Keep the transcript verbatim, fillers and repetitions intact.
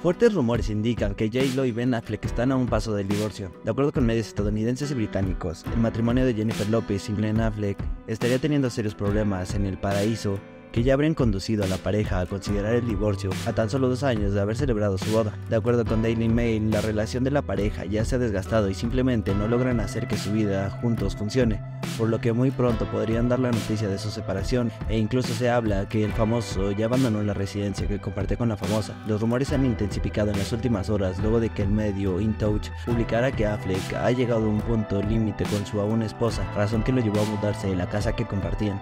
Fuertes rumores indican que JLo y Ben Affleck están a un paso del divorcio. De acuerdo con medios estadounidenses y británicos, el matrimonio de Jennifer Lopez y Ben Affleck estaría teniendo serios problemas en el paraíso que ya habrían conducido a la pareja a considerar el divorcio a tan solo dos años de haber celebrado su boda. De acuerdo con Daily Mail, la relación de la pareja ya se ha desgastado y simplemente no logran hacer que su vida juntos funcione, por lo que muy pronto podrían dar la noticia de su separación, e incluso se habla que el famoso ya abandonó la residencia que comparte con la famosa. Los rumores se han intensificado en las últimas horas luego de que el medio InTouch publicara que Affleck ha llegado a un punto límite con su aún esposa, razón que lo llevó a mudarse en la casa que compartían.